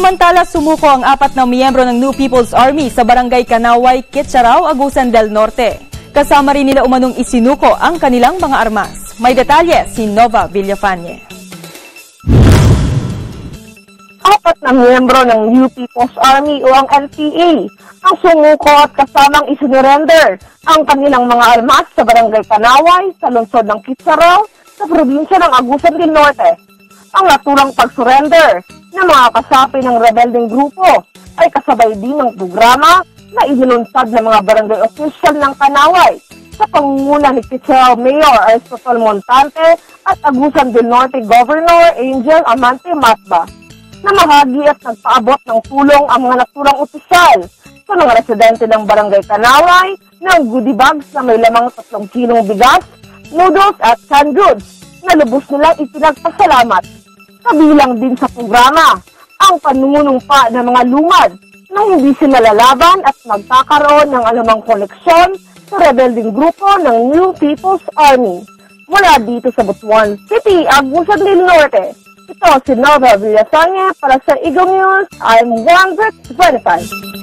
Samantala, sumuko ang apat na miyembro ng New People's Army sa barangay Canaway, Kitcharao, Agusan del Norte. Kasama rin nila umanong isinuko ang kanilang mga armas. May detalye si Nova Villofane. Apat na miyembro ng New People's Army o ang NPA ang sumuko at kasamang isinurrender ang kanilang mga armas sa barangay Canaway, sa lungsod ng Kitcharao, sa probinsya ng Agusan del Norte. Ang naturang pag-surrender ng mga kasapi ng rebelding grupo ay kasabay din ng programa na inilunsad ng mga barangay official ng Canaway sa pangunguna ni Kitcharao Mayor Ernesto Sol Montante at Agusan del Norte Governor Angel Amante-Matba na mahagi at nagpaabot ng tulong ang mga naturang opisyal sa mga residente ng barangay Canaway ng goodie bags na may lamang 3 kilong bigas, noodles at canned goods na lubos nilang ipinagpasalamat. Kabilang din sa programa ang panunumpa ng mga lumad nang hindi sila lalaban at magkakaroon ng anumang koneksyon sa rebelding grupo ng New People's Army. Mula dito sa Butuan City, Agusan del Norte, ito si Nova Villasanta para sa Eagle News. I'm 125.